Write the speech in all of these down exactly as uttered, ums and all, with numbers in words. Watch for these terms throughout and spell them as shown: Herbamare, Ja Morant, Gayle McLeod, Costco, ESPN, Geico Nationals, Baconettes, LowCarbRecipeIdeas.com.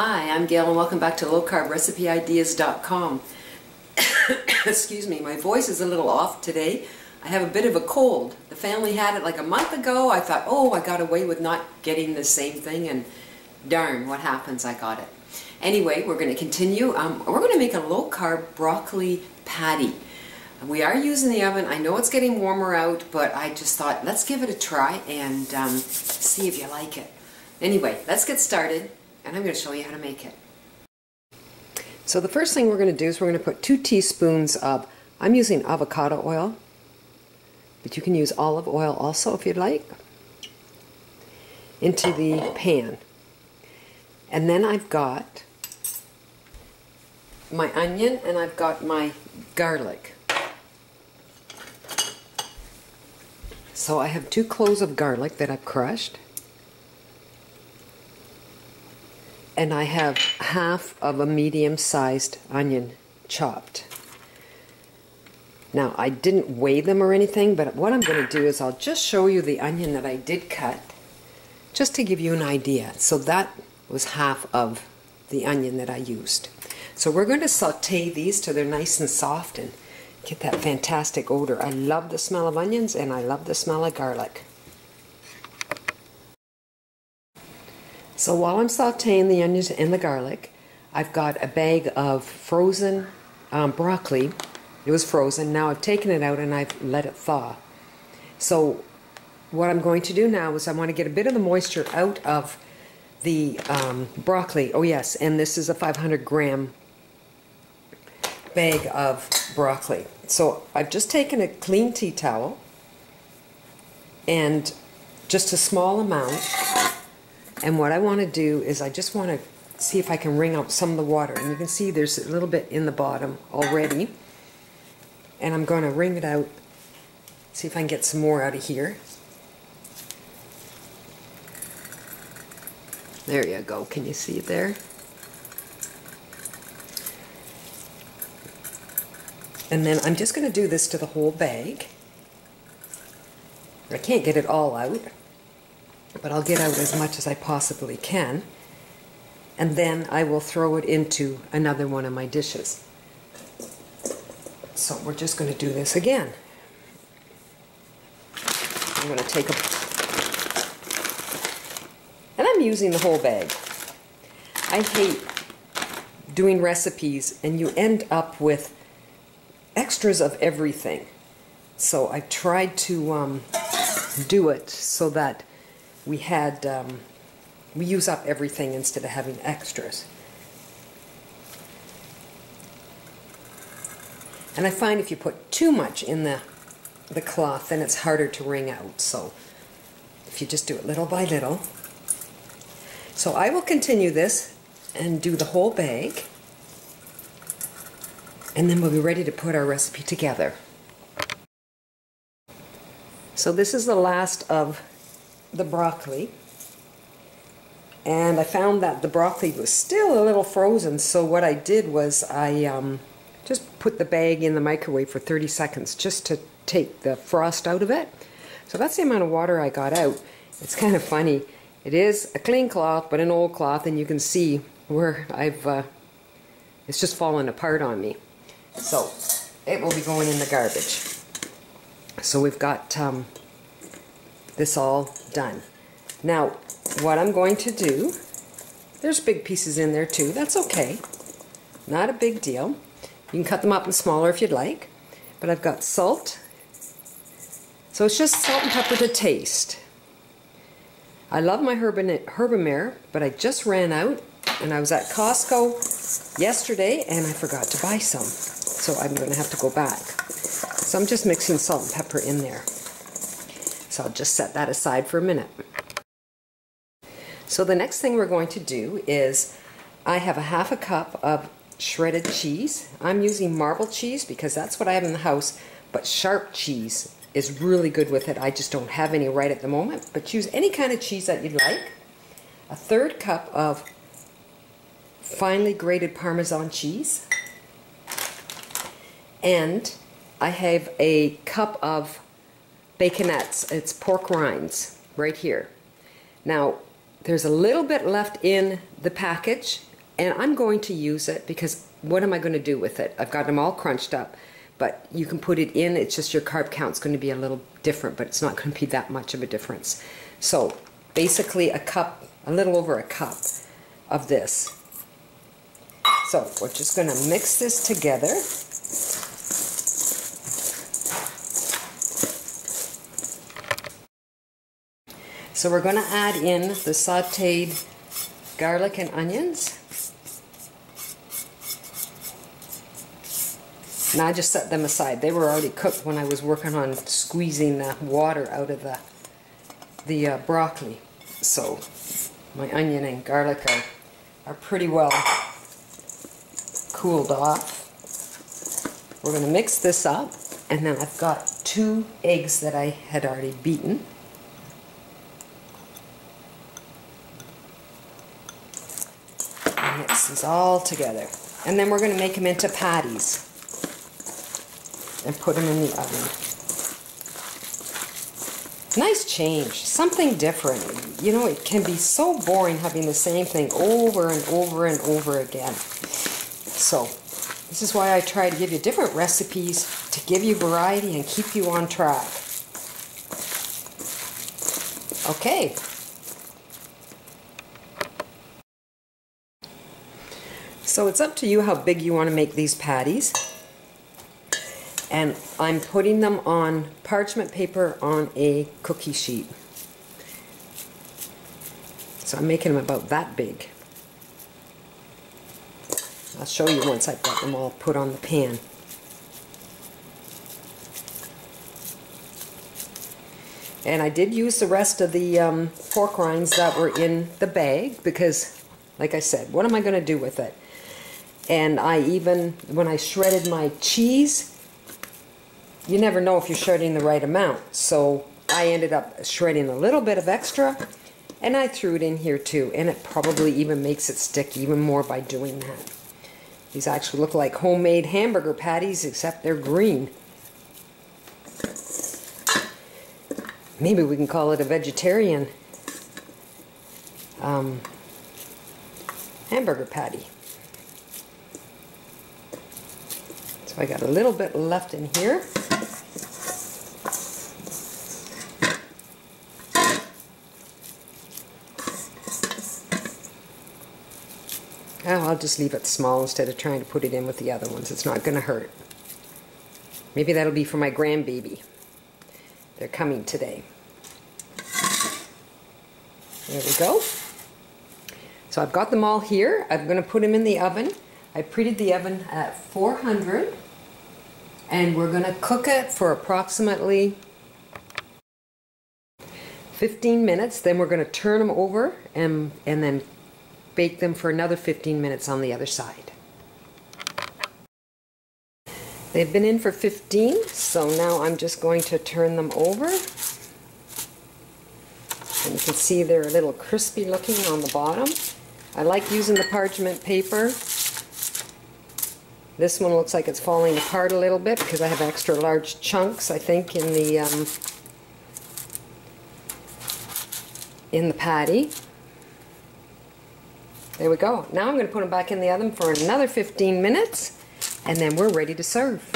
Hi, I'm Gail and welcome back to Low Carb Recipe Ideas dot com. Excuse me, my voice is a little off today. I have a bit of a cold. The family had it like a month ago. I thought, oh, I got away with not getting the same thing, and darn, what happens, I got it. Anyway, we're going to continue. Um, we're going to make a low-carb broccoli patty. We are using the oven. I know it's getting warmer out, but I just thought, let's give it a try and um, see if you like it. Anyway, let's get started. And I'm going to show you how to make it. So the first thing we're going to do is we're going to put two teaspoons of, I'm using avocado oil, but you can use olive oil also if you'd like, into the pan. And then I've got my onion and I've got my garlic. So I have two cloves of garlic that I've crushed. And I have half of a medium-sized onion chopped. Now, I didn't weigh them or anything, but what I'm going to do is I'll just show you the onion that I did cut, just to give you an idea. So that was half of the onion that I used. So we're going to saute these till they're nice and soft and get that fantastic odor. I love the smell of onions and I love the smell of garlic. So while I'm sauteing the onions and the garlic, I've got a bag of frozen um, broccoli. It was frozen. Now I've taken it out and I've let it thaw. So what I'm going to do now is I want to get a bit of the moisture out of the um, broccoli. Oh yes, and this is a five hundred gram bag of broccoli. So I've just taken a clean tea towel and just a small amount. And what I want to do is I just want to see if I can wring out some of the water. And you can see there's a little bit in the bottom already. And I'm going to wring it out, see if I can get some more out of here. There you go. Can you see it there? And then I'm just going to do this to the whole bag. I can't get it all out, but I'll get out as much as I possibly can, and then I will throw it into another one of my dishes. So we're just going to do this again. I'm going to take a... and I'm using the whole bag. I hate doing recipes and you end up with extras of everything. So I tried to um, do it so that we had, um, we use up everything instead of having extras. And I find if you put too much in the, the cloth, then it's harder to wring out. So if you just do it little by little. So I will continue this and do the whole bag. And then we'll be ready to put our recipe together. So this is the last of the broccoli, and I found that the broccoli was still a little frozen, so what I did was I um, just put the bag in the microwave for thirty seconds just to take the frost out of it. So that's the amount of water I got out. It's kind of funny. It is a clean cloth but an old cloth, and you can see where I've uh, it's just fallen apart on me. So it will be going in the garbage. So we've got um, this all done. Now what I'm going to do, there's big pieces in there too, that's okay, not a big deal. You can cut them up and smaller if you'd like, but I've got salt, so it's just salt and pepper to taste. I love my Herbamare, but I just ran out and I was at Costco yesterday and I forgot to buy some, so I'm going to have to go back. So I'm just mixing salt and pepper in there. So I'll just set that aside for a minute. So the next thing we're going to do is, I have a half a cup of shredded cheese. I'm using marble cheese because that's what I have in the house, but sharp cheese is really good with it. I just don't have any right at the moment, but choose any kind of cheese that you'd like. A third cup of finely grated Parmesan cheese. And I have a cup of Baconettes, it's pork rinds right here. Now there's a little bit left in the package and I'm going to use it because what am I going to do with it? I've got them all crunched up, but you can put it in. It's just your carb count's going to be a little different, but it's not going to be that much of a difference. So basically a cup, a little over a cup of this. So we're just going to mix this together. So we're going to add in the sauteed garlic and onions. Now I just set them aside. They were already cooked when I was working on squeezing the water out of the, the uh, broccoli. So my onion and garlic are, are pretty well cooled off. We're going to mix this up, and then I've got two eggs that I had already beaten. Mix these all together, and then we're going to make them into patties and put them in the oven. Nice change, something different. You know, it can be so boring having the same thing over and over and over again. So this is why I try to give you different recipes to give you variety and keep you on track. Okay. So it's up to you how big you want to make these patties. And I'm putting them on parchment paper on a cookie sheet. So I'm making them about that big. I'll show you once I've got them all put on the pan. And I did use the rest of the um, pork rinds that were in the bag because, like I said, what am I going to do with it? And I even, when I shredded my cheese, you never know if you're shredding the right amount. So I ended up shredding a little bit of extra, and I threw it in here too. And it probably even makes it stick even more by doing that. These actually look like homemade hamburger patties, except they're green. Maybe we can call it a vegetarian um, hamburger patty. I got a little bit left in here. Oh, I'll just leave it small instead of trying to put it in with the other ones. It's not going to hurt. Maybe that'll be for my grandbaby. They're coming today. There we go. So I've got them all here. I'm going to put them in the oven. I preheated the oven at four hundred. And we're going to cook it for approximately fifteen minutes. Then we're going to turn them over and, and then bake them for another fifteen minutes on the other side. They've been in for fifteen, so now I'm just going to turn them over. And you can see they're a little crispy looking on the bottom. I like using the parchment paper. This one looks like it's falling apart a little bit because I have extra large chunks, I think, in the um, in the patty. There we go. Now I'm going to put them back in the oven for another fifteen minutes, and then we're ready to serve.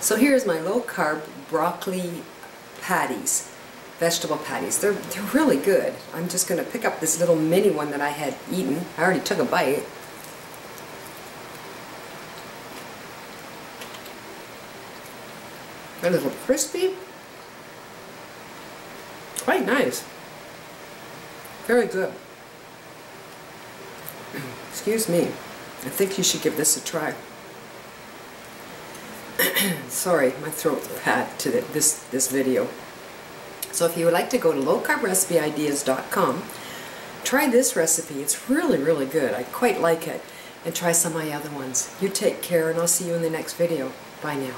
So here's my low-carb broccoli patties, vegetable patties. They're, they're really good. I'm just going to pick up this little mini one that I had eaten. I already took a bite. A little crispy. Quite nice. Very good. Excuse me. I think you should give this a try. Sorry, my throat had to this, this video. So if you would like to go to low carb recipe ideas dot com, try this recipe. It's really, really good. I quite like it. And try some of my other ones. You take care, and I'll see you in the next video. Bye now.